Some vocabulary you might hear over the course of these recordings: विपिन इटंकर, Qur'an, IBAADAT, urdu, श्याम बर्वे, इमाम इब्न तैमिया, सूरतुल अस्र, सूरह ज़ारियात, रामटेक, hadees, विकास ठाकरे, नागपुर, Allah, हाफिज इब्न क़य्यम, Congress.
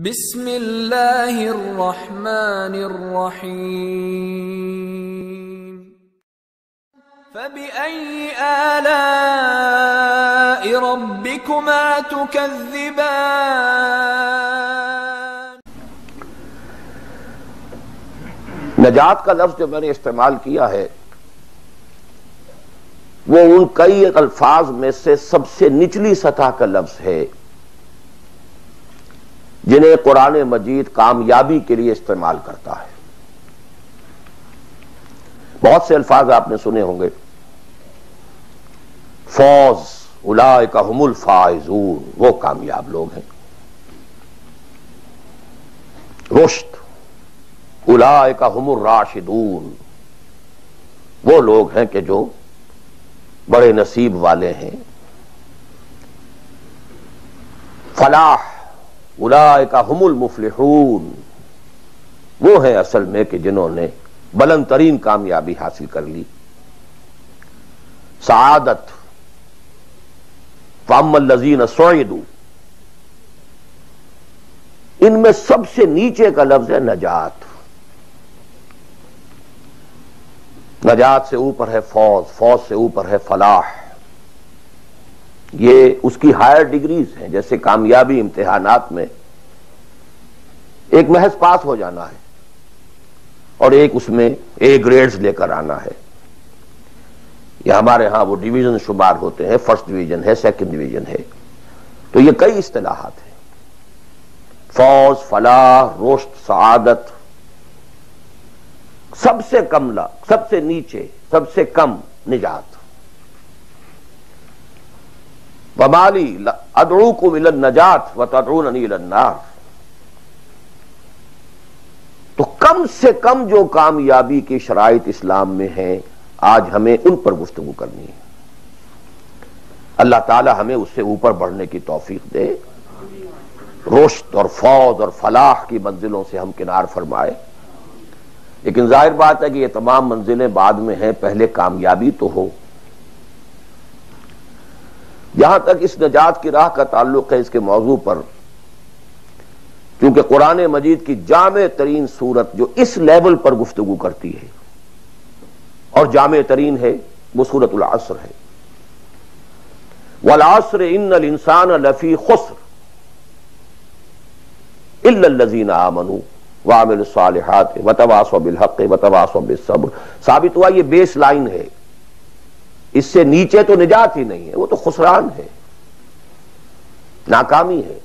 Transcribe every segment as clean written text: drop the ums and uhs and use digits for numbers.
बिस्मिल्लाहिर्रहमानिर्रहीम। फबिअय्यि आलाइ रब्बिकुमा तुकज़्ज़िबान। नजात का लफ्ज जो मैंने इस्तेमाल किया है वो उन कई अल्फाज में से सबसे निचली सतह का लफ्ज है जिन्हें कुरान मजीद कामयाबी के लिए इस्तेमाल करता है। बहुत से अल्फाज आपने सुने होंगे, फौज, उलाइका हुमुल फाइजून, वो कामयाब लोग हैं। रुश्द, उलाइका हुमुर राशिदून, वो लोग हैं कि जो बड़े नसीब वाले हैं। फलाह, उलाइका हुमुल मुफ्लिहून, वो है असल में कि जिन्होंने बुलंद तरीन कामयाबी हासिल कर ली। सआदत, फ़अम्मल लज़ीना सुइदू, इनमें सबसे नीचे का लफ्ज है नजात। नजात से ऊपर है फौज, फौज से ऊपर है फलाह, ये उसकी हायर डिग्रीज हैं। जैसे कामयाबी इम्तिहानात में एक महज पास हो जाना है और एक उसमें ए ग्रेड्स लेकर आना है। यह हमारे यहां वो डिवीजन शुमार होते हैं, फर्स्ट डिवीजन है, सेकंड डिवीजन है। तो ये कई इस्तिलाहात हैं, फौज, फलाह, रोश्त, सआदत। सबसे कमला, सबसे नीचे, सबसे कम निजात। वमाली अदऊकुम इलन नजात व तदऊननी इलन नार। तो कम से कम जो कामयाबी की शराइत इस्लाम में है, आज हमें उन पर गुफ्तगू करनी है। अल्लाह ताला हमें उससे ऊपर बढ़ने की तौफीक दे, रोश्त और फौज और फलाह की मंजिलों से हम किनार फरमाए। लेकिन जाहिर बात है कि ये तमाम मंजिलें बाद में हैं, पहले कामयाबी तो हो। यहां तक इस नजात की राह का ताल्लुक है, इसके मौजू पर क्योंकि कुरान मजीद की जामे तरीन सूरत जो इस लेवल पर गुफ्तगू करती है और जामे तरीन है, वो सूरतुल अस्र है। वल अस्र इन्नल इंसान लफी खुस्र इल्ला लज़ीना आमनू वामिल सालिहात वतवासौ बिल हक़ वतवासौ बिस सब्र। साबित हुआ ये बेस लाइन है, इससे नीचे तो निजात ही नहीं है, वो तो खुसरान है, नाकामी है।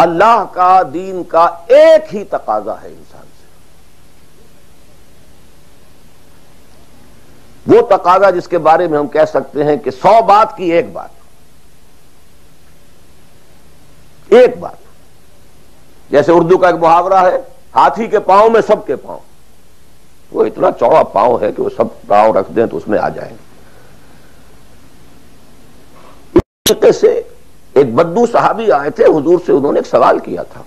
अल्लाह का, दीन का एक ही तकाजा है इंसान से, वो तकाजा जिसके बारे में हम कह सकते हैं कि 100 बात की एक बात। एक बात, जैसे उर्दू का एक मुहावरा है, हाथी के पांव में सबके पांव। वो इतना चौड़ा पांव है कि वो सब पांव रख दें तो उसमें आ जाएंगे। इस तरीके से एक बद्दू साहबी आए थे हुजूर से, उन्होंने एक सवाल किया था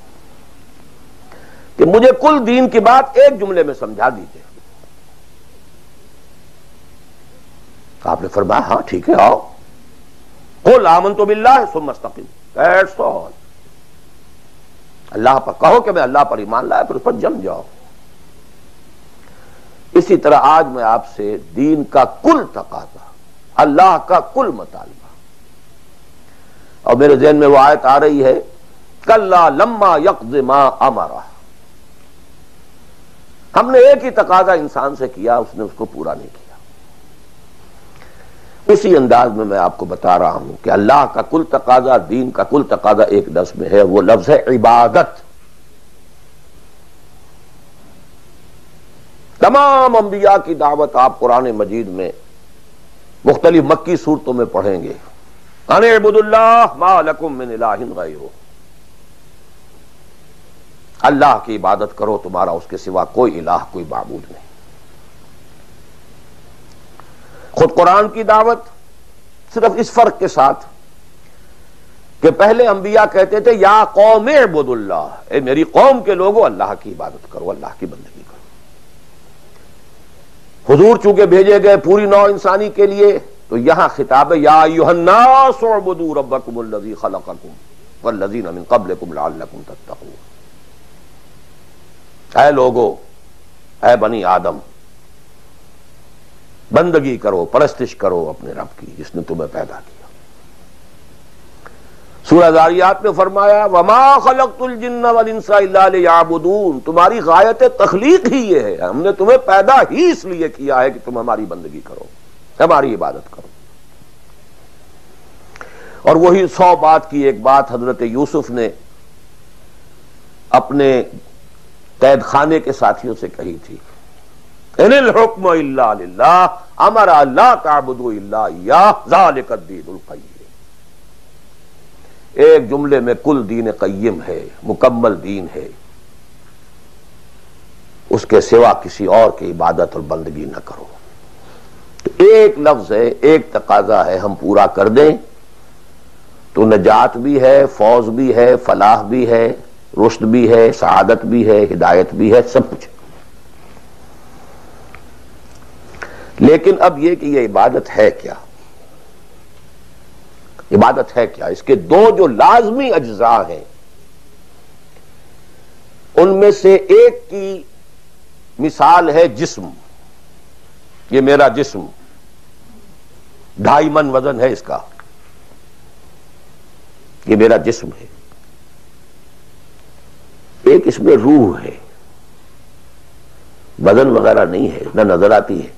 कि मुझे कुल दीन की बात एक जुमले में समझा दीजिए। आपने फरमाया, हां ठीक है, आओ। कुल आमन्तु बिल्लाह सुम्मा इस्तक़िम, दैट्स ऑल। अल्लाह पर कहो कि मैं अल्लाह पर ईमान लाया, फिर उस पर जम जाओ। इसी तरह आज मैं आपसे दीन का कुल तकाजा, अल्लाह का कुल मतालबा, और मेरे जहन में वो आयत आ रही है, कल्ला लम्मा यक़्ज़ि मा अमरा। हमने एक ही तकाजा इंसान से किया, उसने उसको पूरा नहीं किया। उसी अंदाज में मैं आपको बता रहा हूं कि अल्लाह का कुल तकाजा, दीन का कुल तकाजा एक लफ्ज में है, वो लफ्ज है इबादत। तमाम अंबिया की दावत आप कुरान मजीद में मुख्तलिफ मक्की सूरतों में पढ़ेंगे, अनेबुदुल्लाह मा लकुम मिन इलाहिन गैरुह, अल्लाह की इबादत करो, तुम्हारा उसके सिवा कोई इलाह, कोई माबूद नहीं। खुद कुरान की दावत सिर्फ इस फर्क के साथ कि पहले अंबिया कहते थे, या कौम इबुदुल्लाह, ए मेरी कौम के लोगों अल्लाह की इबादत करो, अल्लाह की बंदगी करो। हुजूर चूंकि भेजे गए पूरी नौ इंसानी के लिए, तो यहां खिताब है, या अय्युहन्नास उअबुदू रब्बकुमुल्लज़ी खलक़कुम वल्लज़ीना मिन क़ब्लिकुम लअल्लकुम तत्तक़ून। ऐ लोगो, ऐ बनी आदम, बंदगी करो, परस्तिश करो अपने रब की जिसने तुम्हें पैदा किया। सूरह ज़ारियात में फरमाया वमा खलक़्तुल जिन्न वल इंसा इल्ला लियअबुदून, तुम्हारी गायत तखलीक ही ये है, हमने तुम्हें पैदा ही इसलिए किया है कि तुम हमारी बंदगी करो, हमारी इबादत करो। और वही 100 बात की एक बात हजरत यूसुफ ने अपने कैद खाने के साथियों से कही थी, इनिल हुक्मु इल्ला लिल्लाह अमरा अल्ला ताबुदू इल्ला इय्याह ज़ालिका दीनुल क़य्यिम। एक जुमले में कुल दीन क़य्यिम है, मुकम्मल दीन है, उसके सिवा किसी और की इबादत और बंदगी न करो। तो एक लफ्ज है, एक तकाजा है, हम पूरा कर दें तो नजात भी है, फौज भी है, फलाह भी है, रुश्द भी है, सआदत भी है, हिदायत भी है, सब कुछ। लेकिन अब यह कि यह इबादत है क्या, इबादत है क्या? इसके दो जो लाजमी अज्जा हैं उनमें से एक की मिसाल है जिस्म। ये मेरा जिस्म 2.5 मन वजन है इसका, ये मेरा जिस्म है। एक इसमें रूह है, बदन वगैरह नहीं है, ना नजर आती है,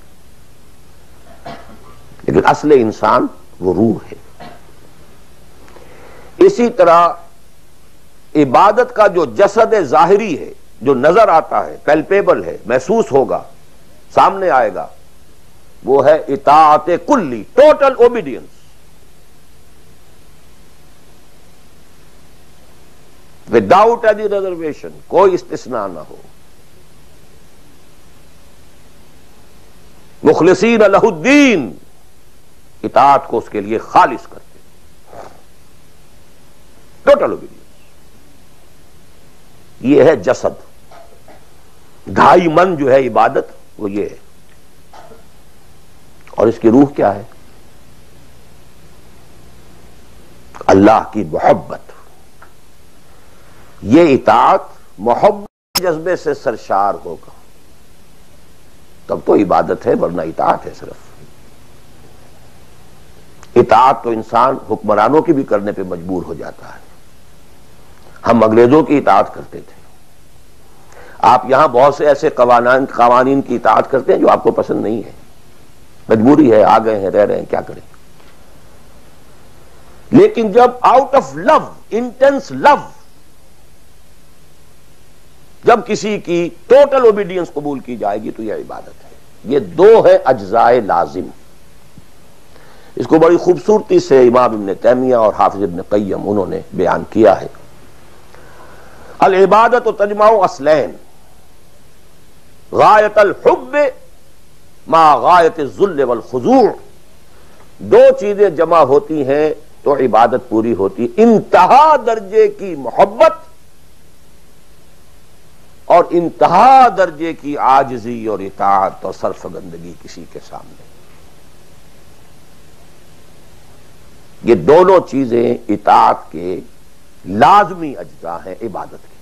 लेकिन असली इंसान वो रूह है। इसी तरह इबादत का जो जसद जाहिरी है, जो नजर आता है, पैल्पेबल है, महसूस होगा, सामने आएगा, वो है इताअत कुल्ली, total obedience. Without any reservation, कोई इस्तिस्ना ना हो। मुखलिसीन लहुद्दीन, इताअत को उसके लिए खालिस करते, टोटल ओबीडियंस। ये है जसद, 2.5 मन जो है इबादत वो ये है। और इसकी रूह क्या है? अल्लाह की मोहब्बत। ये इताअत मोहब्बत जज्बे से सरशार होगा तब तो इबादत है, वरना इताअत है सिर्फ। इताअत तो इंसान हुक्मरानों की भी करने पे मजबूर हो जाता है। हम अंग्रेजों की इताअत करते थे, आप यहां बहुत से ऐसे कवानीन की इताअत करते हैं जो आपको पसंद नहीं है, मजबूरी है, आ गए हैं, रह रहे हैं, क्या करें। लेकिन जब out of love, intense love, जब किसी की टोटल ओबीडियंस कबूल की जाएगी तो यह इबादत है। ये दो है अज्जाए लाजिम। इसको बड़ी खूबसूरती से इमाम इब्न तैमिया और हाफिज इब्न क़य्यम उन्होंने बयान किया है। अल इबादत तजमाउ अस्लैन, गायत अल हुब्ब मा गायत ज़ुल्ल वल खुज़ूअ। दो चीजें जमा होती हैं तो इबादत पूरी होती है, इंतहा दर्जे की मोहब्बत और इंतहा दर्जे की आजजी और इताअत और सरफगंदगी किसी के सामने। ये दोनों चीजें इताअत के लाजमी अज्जा हैं इबादत के।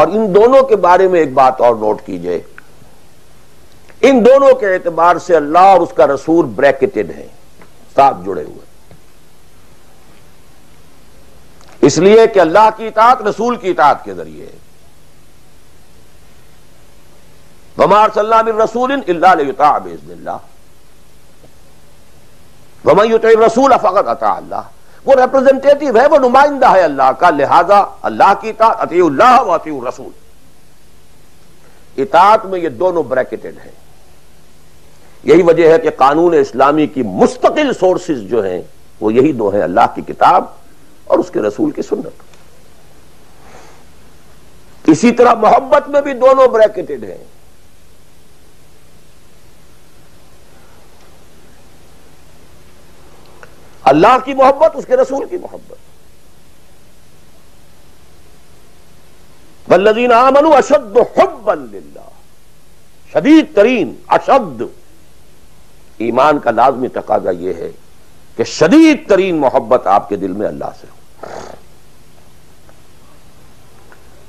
और इन दोनों के बारे में एक बात और नोट कीजिए, इन दोनों के एतबार से अल्लाह और उसका रसूल ब्रैकेटेड हैं, साथ जुड़े हुए, इसलिए कि अल्लाह की इताअत रसूल की इताअत के जरिए है। वमा अर्सलना मिन रसूलिन इल्ला लियुताअ बिइज़्निल्लाह वमन युतिइर रसूल फक़द अता अल्लाह। वो रिप्रेजेंटेटिव है, वो नुमाइंदा है अल्लाह का, लिहाजा अल्लाह की इताअत, अतीउल्लाह व अतीउर रसूल। इताअत में ये दोनों ब्रैकेटेड हैं। यही वजह है कि कानून इस्लामी की मुस्तकिल सोर्सेज जो हैं वो यही दो हैं, अल्लाह की किताब और उसके रसूल की सुन्नत। इसी तरह मोहब्बत में भी दोनों ब्रैकेटेड हैं। अल्लाह की मोहब्बत, उसके रसूल की मोहब्बत। वल्लज़ीना आमनू अशद्द हुब्बन लिल्लाह, शदीद तरीन, अशद्द। ईमान का लाजमी तकाजा यह है कि शदीद तरीन मोहब्बत आपके दिल में अल्लाह से हो।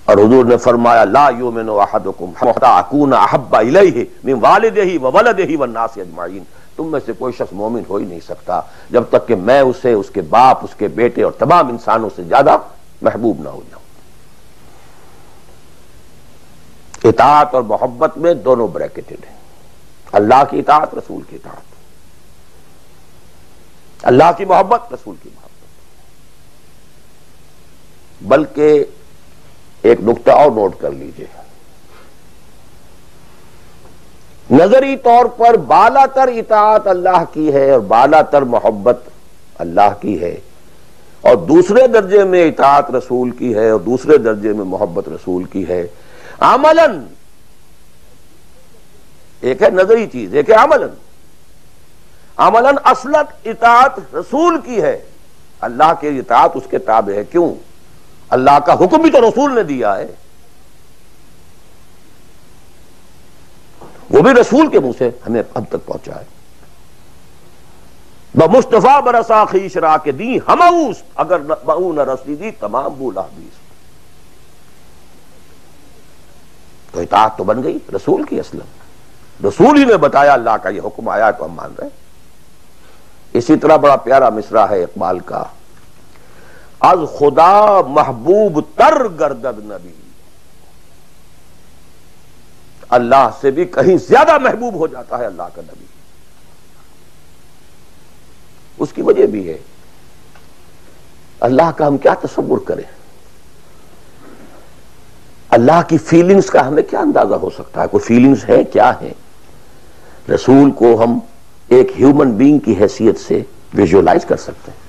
और हुजूर ने फरमाया ला युमिनु अहदुकुम हत्ता अकूना अहब्बा इलैहि मिन वालिदिही व वलदिही व नास अजमाइन। तुम में से कोई शख्स मोमिन हो ही नहीं सकता जब तक कि मैं उसे, उसके बाप, उसके बेटे और तमाम इंसानों से ज्यादा महबूब ना हो जाऊं। इताअत और मोहब्बत में दोनों ब्रैकेटेड है, अल्लाह की इताअत, रसूल की इताअत, अल्लाह की मोहब्बत, रसूल की मोहब्बत। बल्कि एक नुक्ता और नोट कर लीजिए, नजरी तौर पर बालातर इताअत अल्लाह की है और बालातर मोहब्बत अल्लाह की है, और दूसरे दर्जे में इताअत रसूल की है और दूसरे दर्जे में मोहब्बत रसूल की है। आमलन एक है नजरी चीज, एक है आमलन। आमलन असलत इताअत रसूल की है, अल्लाह की इताअत उसके ताबे है। क्यों? अल्लाह का हुक्म भी तो रसूल ने दिया है, वो भी रसूल के मुंह से हमें अब तक पहुंचा है। ब मुस्तफा बरसा खीश रा के दी हमऊस अगर बहू न रसी दी तमाम बूला हदीस। तो इताअत तो बन गई रसूल की, असलम रसूल ही ने बताया, अल्लाह का ये हुक्म आया तो हम मान रहे। इसी तरह बड़ा प्यारा मिसरा है इकबाल का, अज खुदा महबूब तर गर्दद नबी, अल्लाह से भी कहीं ज्यादा महबूब हो जाता है अल्लाह का नबी। उसकी वजह भी है, अल्लाह का हम क्या तसव्वुर करें, अल्लाह की फीलिंग्स का हमें क्या अंदाजा हो सकता है, कोई फीलिंग्स है क्या है। रसूल को हम एक ह्यूमन बीइंग की हैसियत से विजुअलाइज कर सकते हैं।